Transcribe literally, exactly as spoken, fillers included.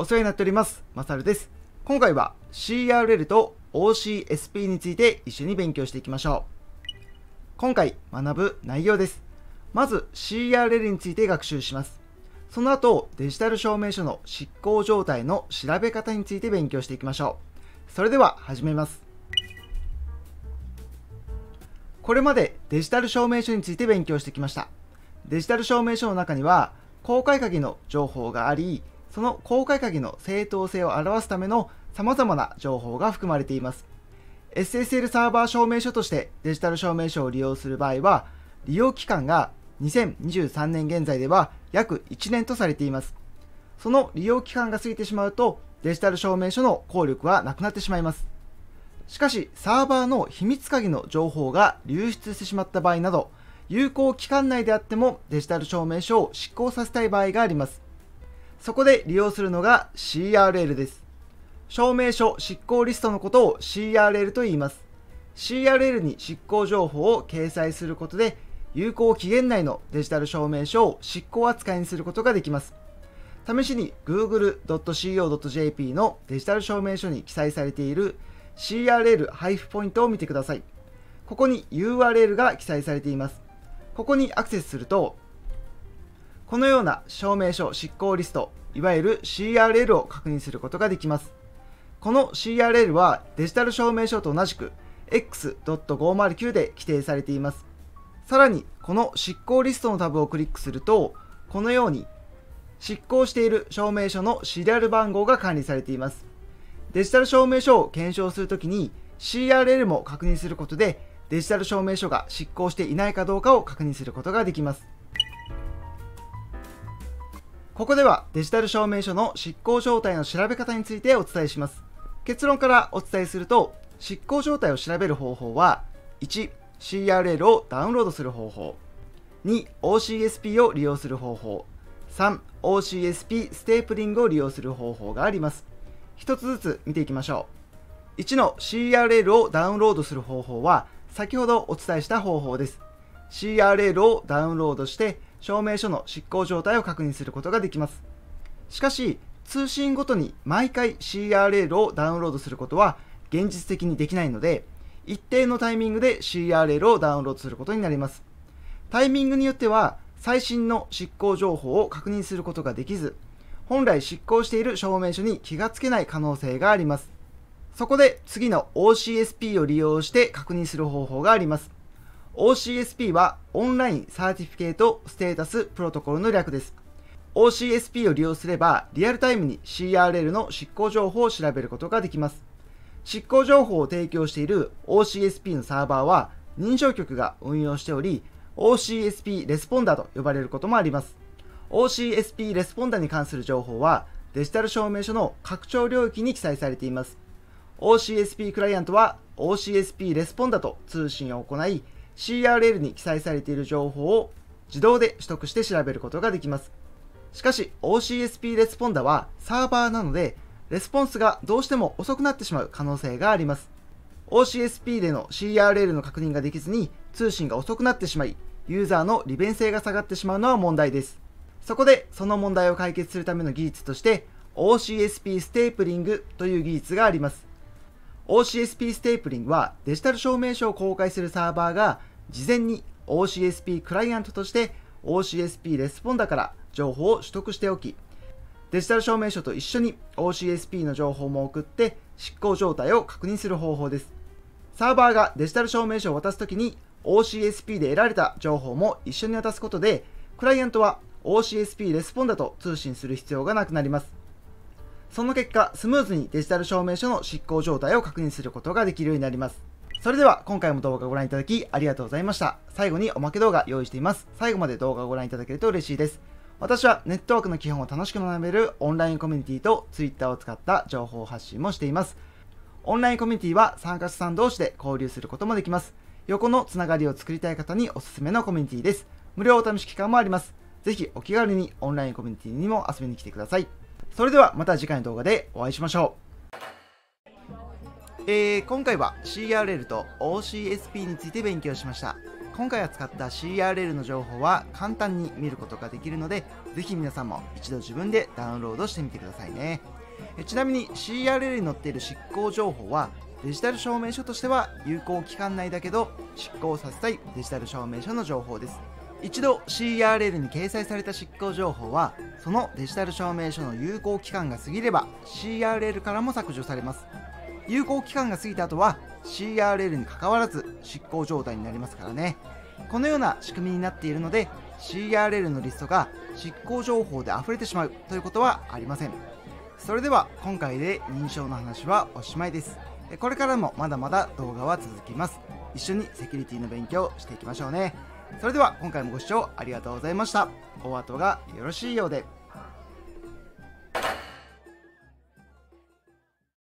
お世話になっております。マサルです。今回は シーアールエル と オーシーエスピー について一緒に勉強していきましょう。今回学ぶ内容です。まず シーアールエル について学習します。その後、デジタル証明書の執行状態の調べ方について勉強していきましょう。それでは始めます。これまでデジタル証明書について勉強してきました。デジタル証明書の中には、公開鍵の情報があり、その公開鍵の正当性を表すための様々な情報が含まれています。エスエスエル サーバー証明書としてデジタル証明書を利用する場合は、利用期間がにせんにじゅうさんねん現在では約いちねんとされています。その利用期間が過ぎてしまうと、デジタル証明書の効力はなくなってしまいます。しかし、サーバーの秘密鍵の情報が流出してしまった場合など、有効期間内であってもデジタル証明書を失効させたい場合があります。そこで利用するのが シーアールエル です。証明書執行リストのことを シーアールエル と言います。シーアールエル に執行情報を掲載することで、有効期限内のデジタル証明書を執行扱いにすることができます。試しに google ドット シーオー ドット ジェーピー のデジタル証明書に記載されている シーアールエル 配布ポイントを見てください。ここに ユーアールエル が記載されています。ここにアクセスすると、このような証明書執行リスト、いわゆる シーアールエル を確認することができます。この シーアールエル はデジタル証明書と同じく エックス ドット ごひゃくきゅう で規定されています。さらに、この執行リストのタブをクリックすると、このように執行している証明書のシリアル番号が管理されています。デジタル証明書を検証するときに シーアールエル も確認することで、デジタル証明書が執行していないかどうかを確認することができます。ここではデジタル証明書の執行状態の調べ方についてお伝えします。結論からお伝えすると、執行状態を調べる方法は、いち、シーアールエル をダウンロードする方法、に、オーシーエスピー を利用する方法、さん、オーシーエスピー ステープリングを利用する方法があります。一つずつ見ていきましょう。いちの シーアールエル をダウンロードする方法は、先ほどお伝えした方法です。シーアールエル をダウンロードして、証明書の執行状態を確認することができます。しかし、通信ごとに毎回 シーアールエル をダウンロードすることは現実的にできないので、一定のタイミングで シーアールエル をダウンロードすることになります。タイミングによっては、最新の執行情報を確認することができず、本来執行している証明書に気がつけない可能性があります。そこで次の オーシーエスピー を利用して確認する方法があります。オーシーエスピー はオンラインサーティフィケートステータスプロトコルの略です。オーシーエスピー を利用すればリアルタイムに シーアールエル の執行情報を調べることができます。執行情報を提供している オーシーエスピー のサーバーは認証局が運用しており、オーシーエスピー レスポンダと呼ばれることもあります。オーシーエスピー レスポンダに関する情報はデジタル証明書の拡張領域に記載されています。オーシーエスピー クライアントは オーシーエスピー レスポンダと通信を行い、シーアールエル に記載されている情報を自動で取得して調べることができます。しかし オーシーエスピー レスポンダはサーバーなので、レスポンスがどうしても遅くなってしまう可能性があります。オーシーエスピー での シーアールエル の確認ができずに通信が遅くなってしまい、ユーザーの利便性が下がってしまうのは問題です。そこでその問題を解決するための技術として、オーシーエスピー ステープリングという技術があります。オーシーエスピー ステープリングはデジタル証明書を公開するサーバーが事前に オーシーエスピー クライアントとして オーシーエスピー レスポンダから情報を取得しておき、デジタル証明書と一緒に オーシーエスピー の情報も送って執行状態を確認する方法です。サーバーがデジタル証明書を渡すときに オーシーエスピー で得られた情報も一緒に渡すことで、クライアントは オーシーエスピー レスポンダと通信する必要がなくなります。その結果、スムーズにデジタル証明書の執行状態を確認することができるようになります。それでは今回も動画をご覧いただきありがとうございました。最後におまけ動画用意しています。最後まで動画をご覧いただけると嬉しいです。私はネットワークの基本を楽しく学べるオンラインコミュニティと Twitter を使った情報発信もしています。オンラインコミュニティは参加者さん同士で交流することもできます。横のつながりを作りたい方におすすめのコミュニティです。無料お試し期間もあります。ぜひお気軽にオンラインコミュニティにも遊びに来てください。それではまた次回の動画でお会いしましょう。えー、今回は シーアールエル と オーシーエスピー について勉強しました。今回扱った シーアールエル の情報は簡単に見ることができるので、ぜひ皆さんも一度自分でダウンロードしてみてくださいね。ちなみに シーアールエル に載っている執行情報は、デジタル証明書としては有効期間内だけど執行させたいデジタル証明書の情報です。一度 シーアールエル に掲載された執行情報は、そのデジタル証明書の有効期間が過ぎれば シーアールエル からも削除されます。有効期間が過ぎた後は シーアールエル に関わらず執行状態になりますからね。このような仕組みになっているので、 シーアールエル のリストが執行情報で溢れてしまうということはありません。それでは今回で認証の話はおしまいです。これからもまだまだ動画は続きます。一緒にセキュリティの勉強をしていきましょうね。それでは今回もご視聴ありがとうございました。お後がよろしいようで。